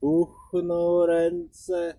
Buchną ręce.